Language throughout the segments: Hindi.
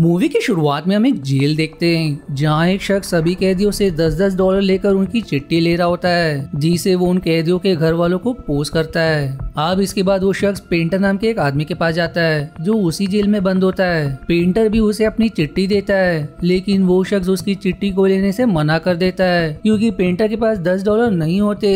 मूवी की शुरुआत में हम एक जेल देखते हैं जहां एक शख्स सभी कैदियों से 10-10 डॉलर लेकर उनकी चिट्ठी ले रहा होता है जिसे वो उन कैदियों के घर वालों को पोस्ट करता है। अब इसके बाद वो शख्स पेंटर नाम के एक आदमी के पास जाता है जो उसी जेल में बंद होता है। पेंटर भी उसे अपनी चिट्ठी देता है लेकिन वो शख्स उसकी चिट्ठी को लेने से मना कर देता है क्योंकि पेंटर के पास 10 डॉलर नहीं होते,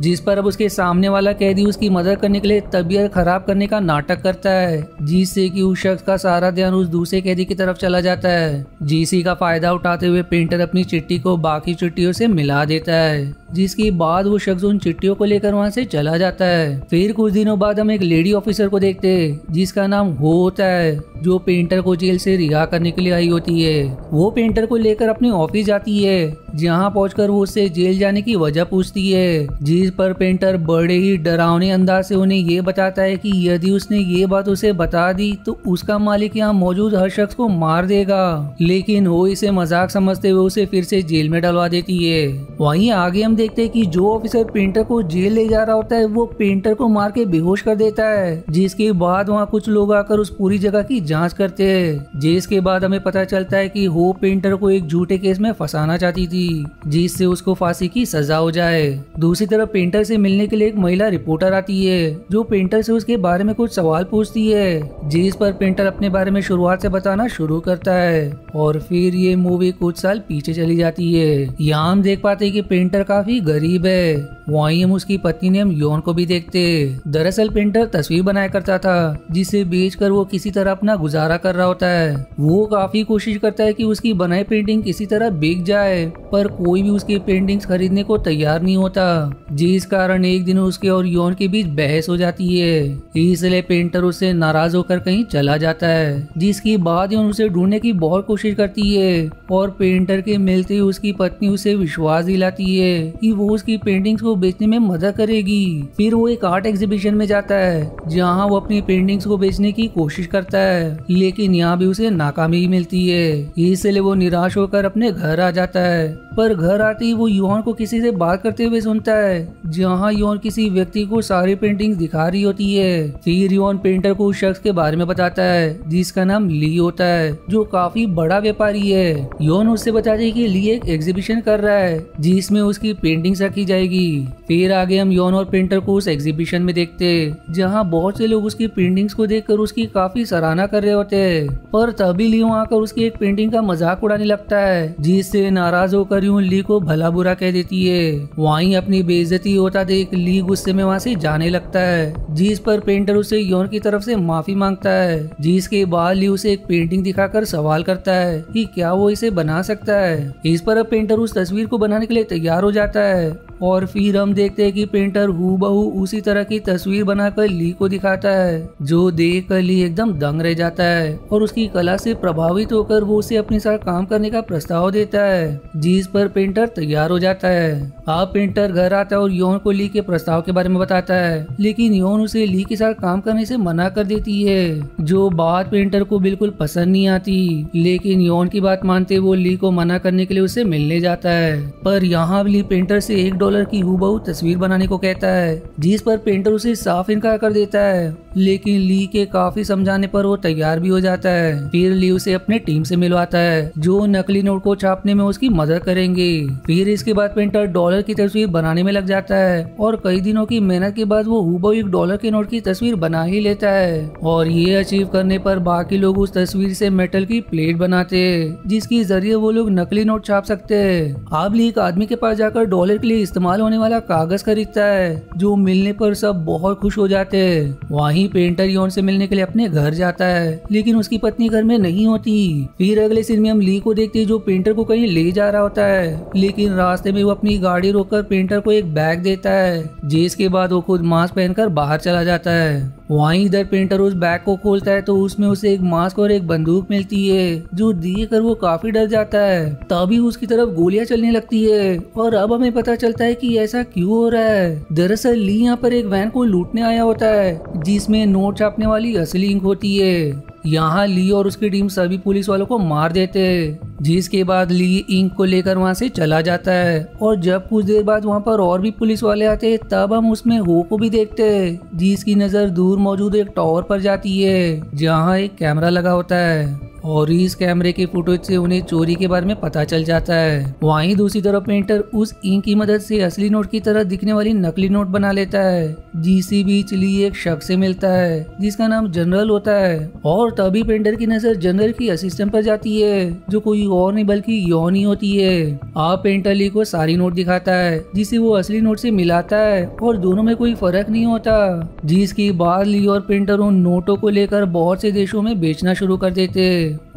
जिस पर अब उसके सामने वाला कैदी उसकी मदद करने के लिए तबीयत खराब करने का नाटक करता है जिससे कि उस शख्स का सारा ध्यान उस दूसरे कैदी की तरफ चला जाता है। जीसी का फायदा उठाते हुए पेंटर अपनी चिट्ठी को बाकी चिट्ठियों से मिला देता है जिसके बाद वो शख्स उन चिट्ठियों को लेकर वहाँ से चला जाता है। फिर कुछ दिनों बाद हम एक लेडी ऑफिसर को देखते हैं जिसका नाम हो होता है जो पेंटर को जेल से रिहा करने के लिए आई होती है। वो पेंटर को लेकर अपने ऑफिस जाती है जहाँ पहुँचकर वो उससे जेल जाने की वजह पूछती है, जिस पर पेंटर बड़े ही डरावने अंदाज से उन्हें ये बताता है कि यदि उसने ये बात उसे बता दी तो उसका मालिक यहाँ मौजूद हर शख्स को मार देगा, लेकिन वो इसे मजाक समझते हुए उसे फिर से जेल में डलवा देती है। वहीं आगे हम देखते हैं कि जो ऑफिसर पेंटर को जेल ले जा रहा होता है वो पेंटर को मार के बेहोश कर देता है, जिसके बाद वहाँ कुछ लोग आकर उस पूरी जगह की जांच करते हैं। जिसके बाद हमें पता चलता है कि वो पेंटर को एक झूठे केस में फंसाना चाहती थी जिससे उसको फांसी की सजा हो जाए। दूसरी तरफ पेंटर से मिलने के लिए एक महिला रिपोर्टर आती है जो पेंटर से उसके बारे में कुछ सवाल पूछती है, जिस पर पेंटर अपने बारे में शुरुआत से बताना शुरू करता है और फिर ये मूवी कुछ साल पीछे चली जाती है। यहाँ हम देख पाते हैं कि पेंटर काफी गरीब है। वहीं हम उसकी पत्नी नेम योन को भी देखते हैं। दरअसल पेंटर तस्वीर बनाया करता था जिसे बेचकर वो किसी तरह अपना गुजारा कर रहा होता है। वो काफी कोशिश करता है कि उसकी बनाई पेंटिंग किसी तरह बिक जाए पर कोई भी उसकी पेंटिंग्स खरीदने को तैयार नहीं होता, जिस कारण एक दिन उसके और योन के बीच बहस हो जाती है। इसलिए पेंटर उससे नाराज होकर कहीं चला जाता है, जिसके बाद योन उसे ढूंढने की बहुत कोशिश करती है और पेंटर के मिलते ही उसकी पत्नी उसे विश्वास दिलाती है कि वो उसकी पेंटिंग्स को बेचने में मदद करेगी। फिर वो एक आर्ट एग्जीबिशन में जाता है जहाँ वो अपनी पेंटिंग्स को बेचने की कोशिश करता है, लेकिन यहाँ भी उसे नाकामी मिलती है। इसलिए वो निराश होकर अपने घर आ जाता है, पर घर आते ही वो योन को किसी से बात करते हुए सुनता है जहाँ योन किसी व्यक्ति को सारी पेंटिंग्स दिखा रही होती है। फिर योन पेंटर को उस शख्स के बारे में बताता है जिसका नाम ली होता है जो काफी बड़ा व्यापारी है। योन उससे बताती है कि ली एक एग्जीबिशन कर रहा है जिसमें उसकी पेंटिंग्स रखी जाएगी। फिर आगे हम योन और पेंटर को उस एग्जीबिशन में देखते हैं जहाँ बहुत से लोग उसकी पेंटिंग्स को देखकर उसकी काफी सराहना कर रहे होते हैं, पर तभी ली वहाँ आकर उसकी एक पेंटिंग का मजाक उड़ाने लगता है जिससे नाराज होकर योन ली को भला बुरा कह देती है। वहीं अपनी बेइज्जती होता देख ली गुस्से में वहाँ से जाने लगता है, जिस पर पेंटर उसे योन की तरफ से माफी मांगता है। जिसके बाद ली उसे एक पेंटिंग दिखाकर सवाल करता है कि क्या वो इसे बना सकता है। इस पर अब पेंटर उस तस्वीर को बनाने के लिए तैयार हो जाता है और फिर हम देखते हैं कि पेंटर हूबहू उसी तरह की तस्वीर बनाकर ली को दिखाता है, जो देख कर ली एकदम दंग रह जाता है और उसकी कला से प्रभावित होकर वो उसे अपने साथ काम करने का प्रस्ताव देता है, जिस पर पेंटर तैयार हो जाता है। अब पेंटर घर आता है और योन को ली के प्रस्ताव के बारे में बताता है, लेकिन योन उसे ली के साथ काम करने से मना कर देती है, जो बात पेंटर को बिल्कुल पसंद नहीं आती। लेकिन योन की बात मानते वो ली को मना करने के लिए उसे मिलने जाता है, पर यहाँ ली पेंटर से $1 की हूबहू तस्वीर बनाने को कहता है, जिस पर पेंटर उसे साफ इनकार कर देता है। लेकिन ली के काफी समझाने पर वो तैयार भी हो जाता है। फिर ली उसे अपने टीम से मिलवाता है जो नकली नोट को छापने में उसकी मदद करेंगे। फिर इसके बाद पेंटर डॉलर की तस्वीर बनाने में लग जाता है और कई दिनों की मेहनत के बाद वो हूबहू $1 के नोट की तस्वीर बना ही लेता है। और ये अचीव करने पर बाकी लोग उस तस्वीर से मेटल की प्लेट बनाते हैं जिसके जरिए वो लोग नकली नोट छाप सकते हैं। अब ली एक आदमी के पास जाकर डॉलर के लिए इस्तेमाल होने वाला कागज खरीदता है, जो मिलने पर सब बहुत खुश हो जाते हैं। वहीं पेंटर योन से मिलने के लिए अपने घर जाता है, लेकिन उसकी पत्नी घर में नहीं होती। फिर अगले सीन में हम ली को देखते हैं जो पेंटर को कहीं ले जा रहा होता है, लेकिन रास्ते में वो अपनी गाड़ी रोककर पेंटर को एक बैग देता है, जिसके बाद वो खुद मास्क पहनकर बाहर चला जाता है। वहीं इधर पेंटर उस बैग को खोलता है तो उसमें उसे एक मास्क और एक बंदूक मिलती है, जो देख कर वो काफी डर जाता है। तभी उसकी तरफ गोलियां चलने लगती है और अब हमें पता चलता है कि ऐसा क्यों हो रहा है। दरअसल ली यहाँ पर एक वैन को लूटने आया होता है जिसमें नोट छापने वाली असली इंक होती है। यहाँ ली और उसकी टीम सभी पुलिस वालों को मार देते हैं, जिसके बाद ली इंक को लेकर वहाँ से चला जाता है। और जब कुछ देर बाद वहाँ पर और भी पुलिस वाले आते हैं, तब हम उसमें हो को भी देखते हैं, जिसकी नजर दूर मौजूद एक टावर पर जाती है जहाँ एक कैमरा लगा होता है। और इस कैमरे की फुटेज से उन्हें चोरी के बारे में पता चल जाता है। वहीं दूसरी तरफ पेंटर उस इंक की मदद से असली नोट की तरह दिखने वाली नकली नोट बना लेता है। जिसी बीच ली एक शख्स से मिलता है जिसका नाम जनरल होता है और तभी पेंटर की नजर जनरल की असिस्टेंट पर जाती है जो कोई और नहीं बल्कि योनी होती है। आप पेंटर ली को सारी नोट दिखाता है जिसे वो असली नोट से मिलाता है और दोनों में कोई फर्क नहीं होता, जिसके बाद ली और पेंटर उन नोटों को लेकर बहुत से देशों में बेचना शुरू कर देते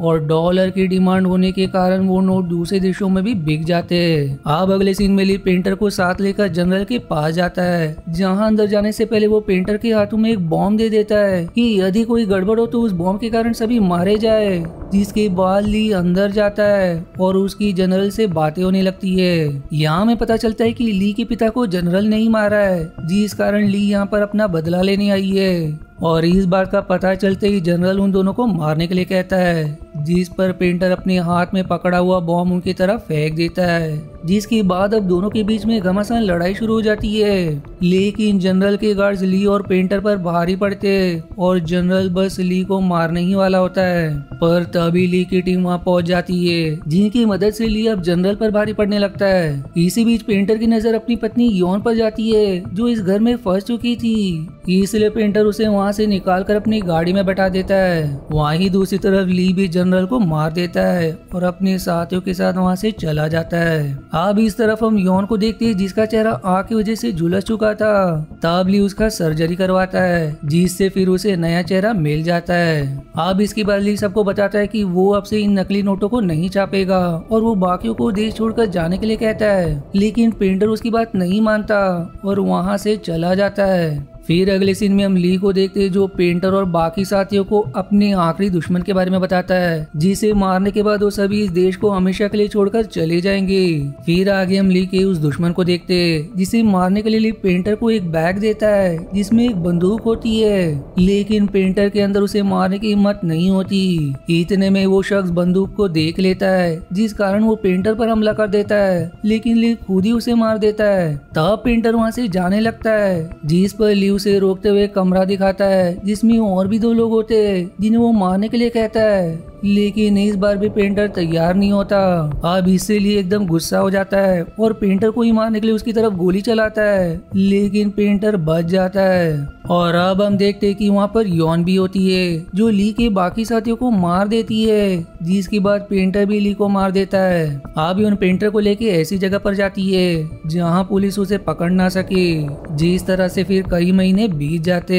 और डॉलर की डिमांड होने के कारण वो नोट दूसरे देशों में भी बिक जाते। अब अगले सीन में ली पेंटर को साथ लेकर जनरल के पास जाता है जहां अंदर जाने से पहले वो पेंटर के हाथों में एक बॉम्ब दे देता है कि यदि कोई गड़बड़ हो तो उस बॉम्ब के कारण सभी मारे जाए। जिसके बाद ली अंदर जाता है और उसकी जनरल से बातें होने लगती है। यहाँ में पता चलता है कि ली के पिता को जनरल नहीं मारा है जिस कारण ली यहाँ पर अपना बदला लेने आई है और इस बात का पता चलते ही जनरल उन दोनों को मारने के लिए कहता है जिस पर पेंटर अपने हाथ में पकड़ा हुआ बॉम्ब उनकी तरफ फेंक देता है, जिसके बाद अब दोनों के बीच में घमासान लड़ाई शुरू हो जाती है। लेकिन जनरल के गार्ड्स ली और पेंटर पर भारी पड़ते और जनरल बस ली को मारने ही वाला होता है पर तभी ली की टीम वहाँ पहुँच जाती है जिनकी मदद से ली अब जनरल पर भारी पड़ने लगता है। इसी बीच पेंटर की नजर अपनी पत्नी योन पर जाती है जो इस घर में फंस चुकी थी, इसलिए पेंटर उसे से निकालकर अपनी गाड़ी में बैठा देता है। वहीं दूसरी तरफ ली भी जनरल को मार देता है और अपने साथियों के साथ वहां से चला जाता है। अब इस तरफ हम योन को देखते हैं जिसका चेहरा आग की वजह से झुलस चुका था। तब ली उसका सर्जरी करवाता है जिससे फिर उसे नया चेहरा मिल जाता है। अब इसके बाद ली सबको बताता है कि वो अब से इन नकली नोटों को नहीं छापेगा और वो बाकियों को देश छोड़कर जाने के लिए कहता है, लेकिन पेंटर उसकी बात नहीं मानता और वहाँ से चला जाता है। फिर अगले सीन में हम ली को देखते हैं जो पेंटर और बाकी साथियों को अपने आखिरी दुश्मन के बारे में बताता है जिसे मारने के बाद वो सभी इस देश को हमेशा के लिए छोड़कर चले जाएंगे। फिर आगे हम ली के उस दुश्मन को देखते हैं जिसे मारने के लिए ली पेंटर को एक बैग देता है जिसमें एक बंदूक होती है, लेकिन पेंटर के अंदर उसे मारने की हिम्मत नहीं होती। इतने में वो शख्स बंदूक को देख लेता है जिस कारण वो पेंटर पर हमला कर देता है, लेकिन ली खुद ही उसे मार देता है। तब पेंटर वहाँ से जाने लगता है जिस पर ली उसे रोकते हुए कमरा दिखाता है जिसमें और भी दो लोग होते हैं जिन्हें वो मारने के लिए कहता है, लेकिन इस बार भी पेंटर तैयार नहीं होता। अब इसीलिए एकदम गुस्सा हो जाता है और पेंटर को ही मारने के लिए उसकी तरफ गोली चलाता है, लेकिन पेंटर बच जाता है। और अब हम देखते हैं कि वहाँ पर योन भी होती है जो ली के बाकी साथियों को मार देती है, जिसके बाद पेंटर भी ली को मार देता है। अब योन पेंटर को लेके ऐसी जगह पर जाती है जहाँ पुलिस उसे पकड़ ना सके। जिस तरह से फिर कई महीने बीत जाते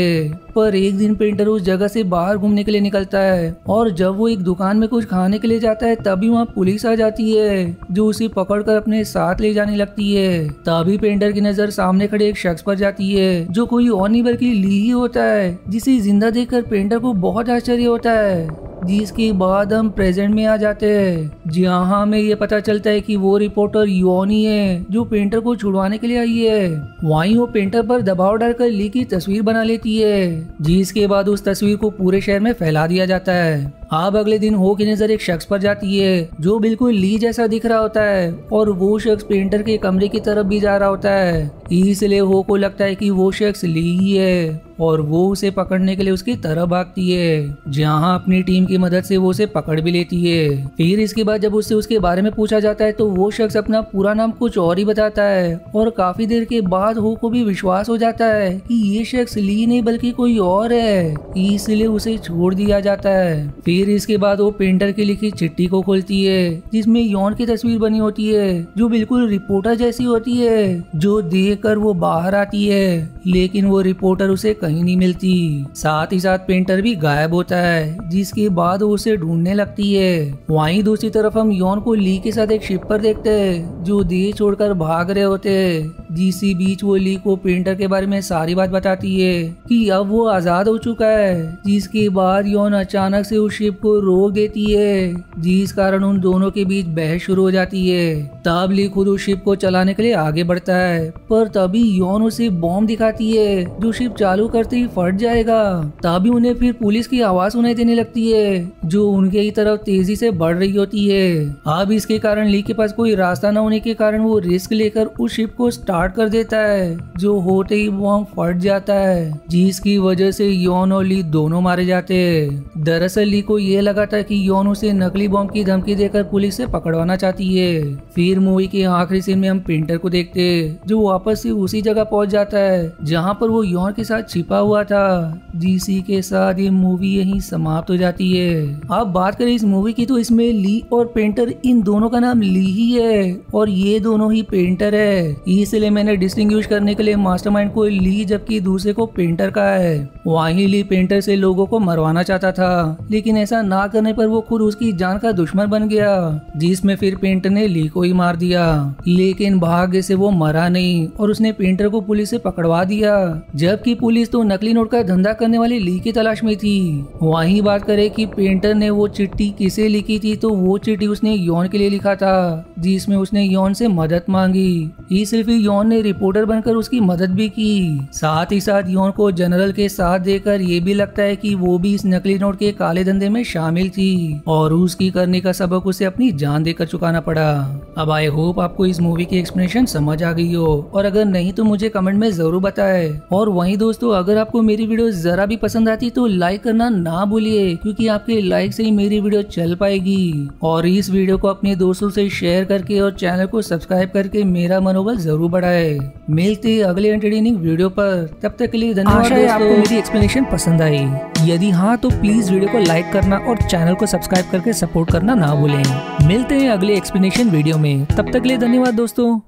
पर एक दिन पेंटर उस जगह से बाहर घूमने के लिए निकलता है और जब वो एक दुकान में कुछ खाने के लिए जाता है तभी वहाँ पुलिस आ जाती है जो उसे पकड़कर अपने साथ ले जाने लगती है। तभी पेंटर की नजर सामने खड़े एक शख्स पर जाती है जो कोई और नहीं बल्कि ली ही होता है, जिसे जिंदा देखकर पेंटर को बहुत आश्चर्य होता है। जिसके बाद हम प्रेजेंट में आ जाते हैं जहाँ हमें ये पता चलता है कि वो रिपोर्टर योनी है जो पेंटर को छुड़वाने के लिए आई है। वहीं वो पेंटर पर दबाव डालकर ली की तस्वीर बना लेती है, जिसके बाद उस तस्वीर को पूरे शहर में फैला दिया जाता है। अब अगले दिन हो की नजर एक शख्स पर जाती है जो बिल्कुल ली जैसा दिख रहा होता है और वो शख्स पेंटर के कमरे की तरफ भी जा रहा होता है, इसलिए हो को लगता है कि वो शख्स ली ही है और वो उसे पकड़ने के लिए उसकी तरफ भागती है जहाँ अपनी टीम की मदद से वो उसे पकड़ भी लेती है। फिर इसके बाद जब उससे उसके बारे में पूछा जाता है तो वो शख्स अपना पूरा नाम कुछ और ही बताता है और काफी देर के बाद हो को भी विश्वास हो जाता है कि ये शख्स ली नहीं बल्कि कोई और है, इसलिए उसे छोड़ दिया जाता है। फिर इसके बाद वो पेंटर की लिखी चिट्ठी को खोलती है जिसमें योन की तस्वीर बनी होती है जो बिल्कुल रिपोर्टर जैसी होती है, जो देख कर वो बाहर आती है लेकिन वो रिपोर्टर उसे कहीं नहीं मिलती। साथ ही साथ पेंटर भी गायब होता है जिसके बाद वो उसे ढूंढने लगती है। वहीं दूसरी तरफ हम योन को ली के साथ एक शिप पर देखते हैं जो देश छोड़कर भाग रहे होते हैं। जिसी बीच वो ली को पेंटर के बारे में सारी बात बताती है कि अब वो आजाद हो चुका है, जिसके बाद योन अचानक से उस शिप को रोक देती है जिस कारण उन दोनों के बीच बहस शुरू हो जाती है। ताबली खुद शिप को चलाने के लिए आगे बढ़ता है पर तभी योन उसे बॉम्ब दिखाती है जो शिप चालू करते ही फट जाएगा। तभी उन्हें फिर पुलिस की आवाज सुनाई देने लगती है जो उनके ही तरफ तेजी से बढ़ रही होती है। अब इसके कारण ली के पास कोई रास्ता न होने के कारण वो रिस्क लेकर उस शिप को स्टार्ट कर देता है जो होते ही बॉम्ब फट जाता है जिसकी वजह से योन और ली दोनों मारे जाते हैं। दरअसल ली को ये लगा था कि योन उसे नकली बॉम्ब की धमकी देकर पुलिस से पकड़वाना चाहती है। फिर मूवी के आखिरी सीन में हम प्रिंटर को देखते हैं जो वापस से उसी जगह पहुंच जाता है जहां पर वो योन के साथ छिपा हुआ था। इसी के साथ ये मूवी यहीं समाप्त हो जाती है। अब बात करें इस मूवी की तो इसमें ली और प्रिंटर इन दोनों का नाम ली ही है और ये दोनों ही प्रिंटर है, इसलिए मैंने डिस्टिंग्विश करने के लिए मास्टरमाइंड को ली जबकि दूसरे को प्रिंटर का है। वहीं ली प्रिंटर से लोगों को मरवाना चाहता था लेकिन ऐसा ना करने पर वो खुद उसकी जान का दुश्मन बन गया जिसमें फिर प्रिंटर ने ली को ही मार दिया। लेकिन भाग्य से वो मरा नहीं और उसने प्रिंटर को पुलिस से पकड़वा दिया जबकि पुलिस तो नकली नोट का धंधा करने वाली ली की तलाश में थी। वहीं बात करें कि प्रिंटर ने वो चिट्ठी किसे लिखी थी तो वो चिट्ठी उसने योन के लिए लिखा था जिसमें उसने योन से मदद मांगी, इसलिए फिर योन ने रिपोर्टर बनकर उसकी मदद भी की। साथ ही साथ योन को जनरल के साथ देकर ये भी लगता है कि वो भी इस नकली नोट के काले धंधे में शामिल थी और उसकी करने का सबक उसे अपनी जान देकर चुकाना पड़ा। अब आई होप आपको इस मूवी की एक्सप्लेनेशन समझ आ गई हो और अगर नहीं तो मुझे कमेंट में जरूर बताए। और वही दोस्तों अगर आपको मेरी वीडियो जरा भी पसंद आती तो लाइक करना ना भूलिए क्योंकि आपके लाइक से ही मेरी वीडियो चल पाएगी। और इस वीडियो को अपने दोस्तों से शेयर करके और चैनल को सब्सक्राइब करके मेरा मनोबल जरूर बढ़ाए। मिलते हैं अगले एंटरटेनिंग वीडियो पर, तब तक के लिए धन्यवाद दोस्तों। आपको मेरी एक्सप्लेनेशन पसंद आई, यदि हाँ तो प्लीज वीडियो को लाइक करना और चैनल को सब्सक्राइब करके सपोर्ट करना ना भूलें। मिलते हैं अगले एक्सप्लेनेशन वीडियो में, तब तक के लिए धन्यवाद दोस्तों।